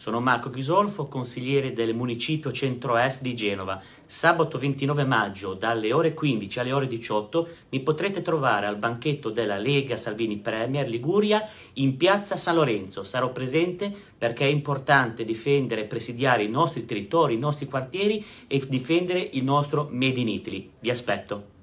Sono Marco Ghisolfo, consigliere del municipio centro-est di Genova. Sabato 29 maggio, dalle ore 15 alle ore 18, mi potrete trovare al banchetto della Lega Salvini Premier Liguria in piazza San Lorenzo. Sarò presente perché è importante difendere e presidiare i nostri territori, i nostri quartieri e difendere il nostro Made in Italy. Vi aspetto.